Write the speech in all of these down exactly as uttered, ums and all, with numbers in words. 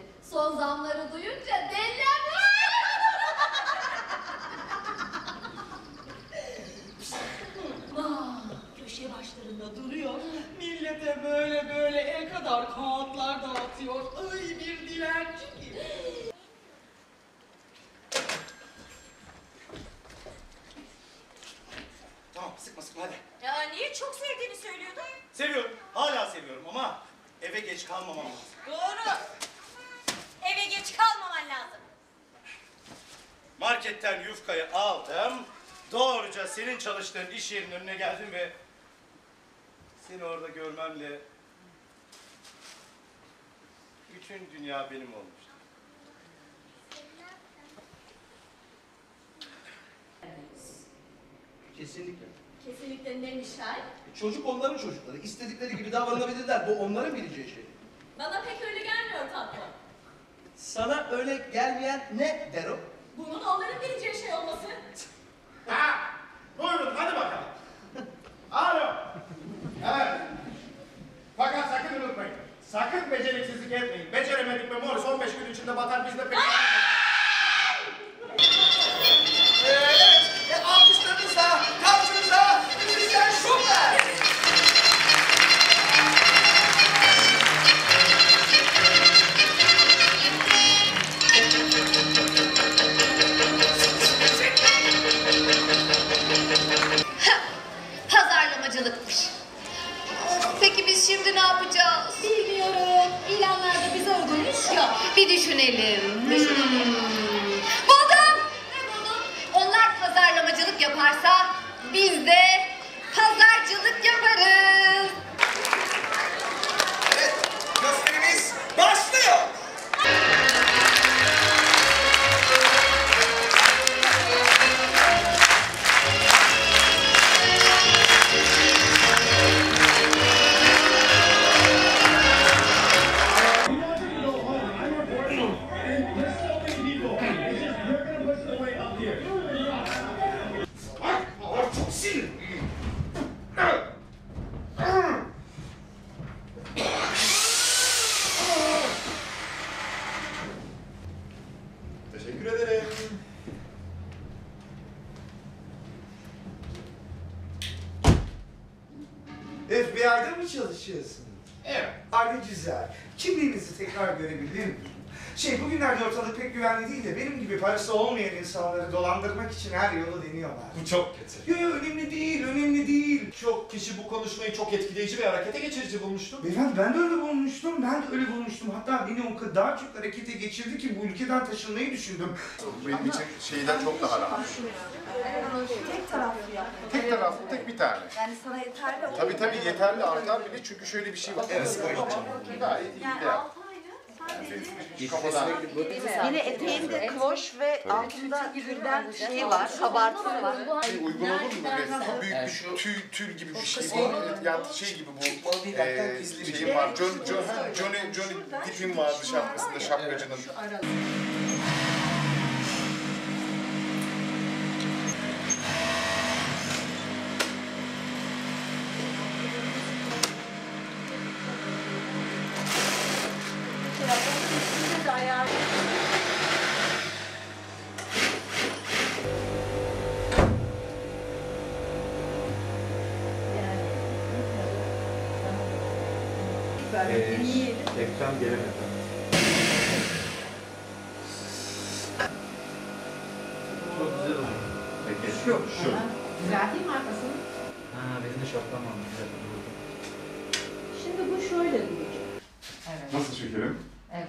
dedi. Son zamları duyunca dellenmiş. Köşe başlarında duruyor. Millete böyle böyle el kadar kağıtlar dağıtıyor. Ay bir dilenci gibi. Tamam sıkma sıkma hadi. Ya niye? Çok sevdiğini söylüyordun. Seviyorum. Hala seviyorum ama eve geç kalmamam lazım. Doğru. Eve geç kalmaman lazım. Marketten yufkayı aldım. Doğruca senin çalıştığın iş yerinin önüne geldim ve seni orada görmemle bütün dünya benim olmuştu. Kesinlikle. Kesinlikle ne nişan? Çocuk onların çocukları. İstedikleri gibi davranabilirler. Bu onların bileceği şey. Bana pek öyle gelmiyor tatlım. Sana öyle gelmeyen ne der o? Bunun onların bileceği şey olması. Ha! Buyurun hadi bakalım. Alo. Evet. Fakat sakın unutmayın. Sakın beceriksizlik etmeyin. Beceremedik mi Morris on beş gün içinde batar biz de pek... Evet. E, alkışlarınızla, karşınızda müzisyen Schubert. Peki biz şimdi ne yapacağız? Bilmiyorum. İlanlarda bize uygun iş yok. Bir düşünelim. Düşünelim. Hmm. Buldum. Ne buldum? Onlar pazarlamacılık yaparsa biz de pazarcılık yaparız. Evet. Gösterimiz başlıyor. F B I'da mı çalışıyorsunuz? Evet. Ay ne güzel. Kimliğinizi tekrar görebilir miyim? Şey, bugünlerde ortalık pek güvenli değil de benim gibi parası olmayan insanları dolandırmak için her yolu deniyorlar. Bu çok kötü. Yo yo, önemli değil, önemli değil. Çok kişi bu konuşmayı çok etkileyici ve harekete geçirici bulmuştu. Beyefendi ben de öyle bulmuştum, ben de öyle bulmuştum. Hatta beni o kadar çok harekete geçirdi ki bu ülkeden taşınmayı düşündüm. Benim için şeyden çok daha rahat. Tek taraflı yapmak. Tek taraflı, tek bir tane. Yani sana yeterli olur. Tabii tabii yeterli, artar bile çünkü şöyle bir şey var. Evet, bu için. Gayet iyi bir yer. Yine eteğimde kloş ve altında tülden şey var, kabartı var. Uygun olur mu böyle büyük bir tül, tül gibi bir şey var, yani şey gibi bu eee şeyim var, John, John, Johnny, Johnny Depp'in vardı şapkasında, şapkacının. Ekran gelemedi. Çok güzel oldu. Peki. Şu, şu. Güzel değil mi arkasını? Haa, benim de şaplamam. Şimdi bu şöyle diyecek. Evet. Nasıl şekerim? Evet.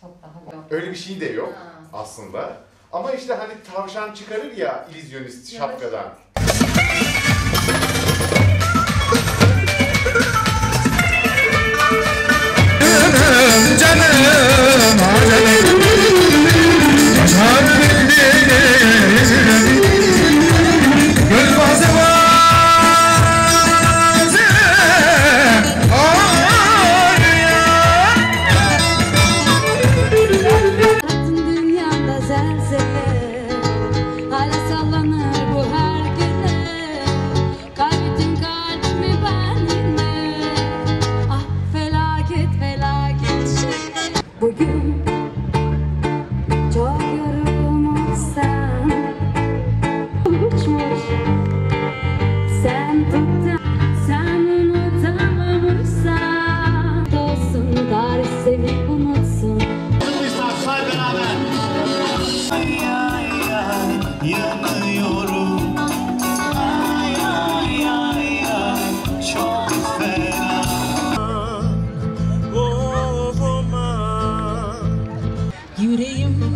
Çok daha yok. Öyle bir şey de yok ha. Aslında. Ama işte hani tavşan çıkarır ya illüzyonist şapkadan.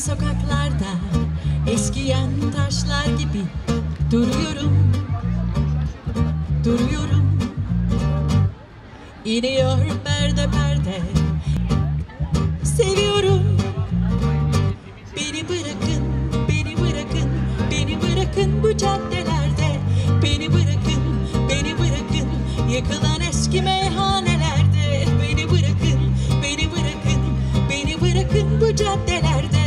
sokaklarda eskiyen taşlar gibi duruyorum, duruyorum. İniyor perde perde, seviyorum. Beni bırakın, beni bırakın, beni bırakın bu caddelerde. Beni bırakın, beni bırakın, yıkılan eski meyhanelerde. Beni bırakın, beni bırakın, beni bırakın bu caddelerde.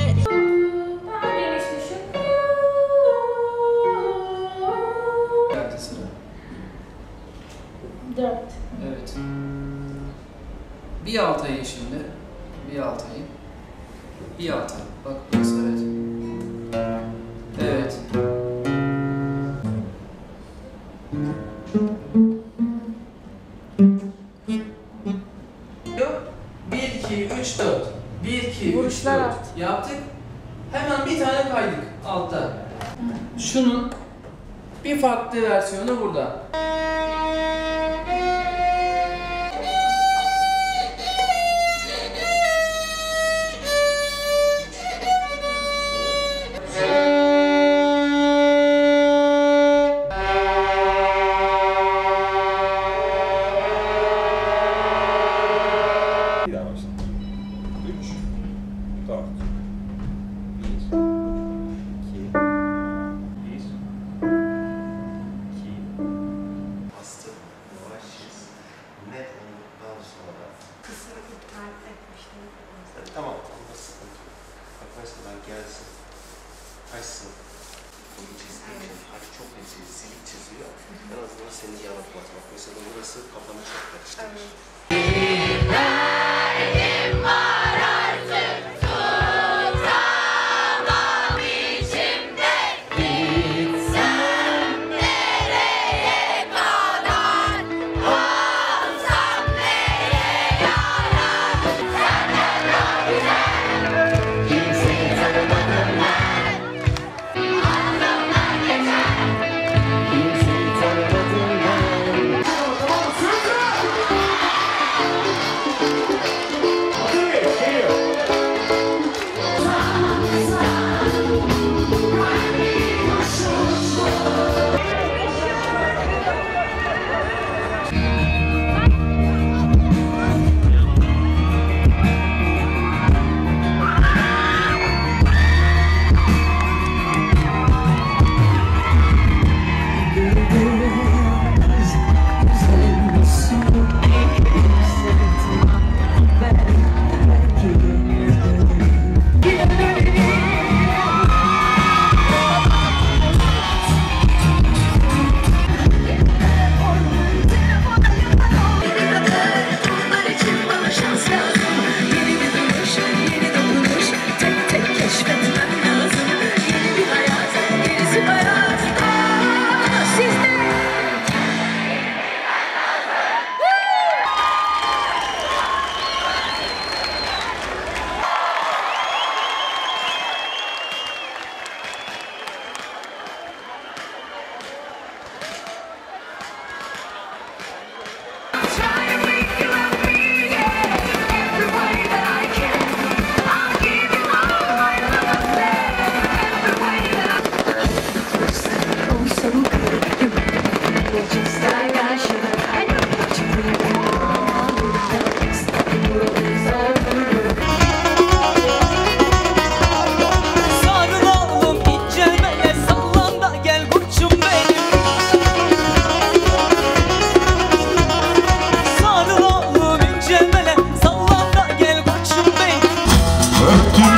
Dört. Evet. Bir alt ayı şimdi. Bir alt ayı. Bir alt ayı. Bak burası evet. Evet. bir, iki, üç, dört. bir, iki, üç, dört. Yaptık. Hemen bir tane kaydık altta. Şunun bir farklı versiyonu burada. Tamam, onda sıkıntı yok. Bak mesela gelsin, açsın. Bunu çizdiğince harf çok etkili, silik çiziyor. En azından seni yanıltmaz. Bak mesela burası kafanı çok karıştırır. Bir derdim var artık tutamam içimde. Gitsem nereye kadar, olsam neye yarar? Senden daha güzel.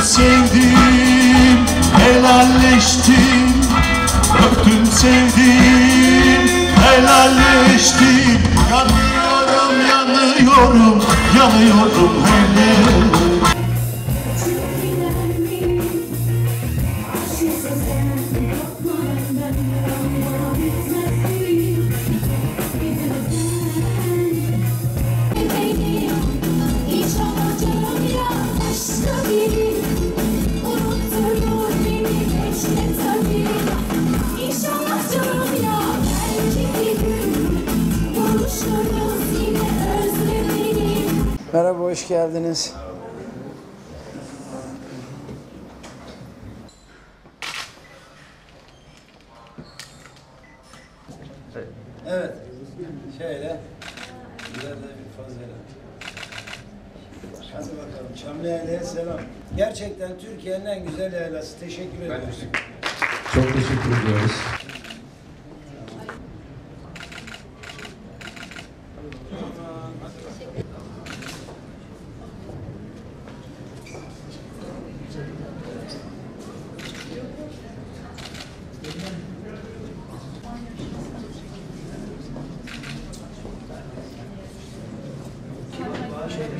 Sevdim, helalleştim. Öptüm, sevdim, helalleştim. Yanıyorum, yanıyorum, yanıyorum hele. Merhaba, hoş geldiniz. Evet. Evet. Şöyle. Güzel bir fazla. Hadi bakalım. Çamlıhele'ye selam. Gerçekten Türkiye'nin en güzel helası. Teşekkür ederim. Çok teşekkür ediyoruz.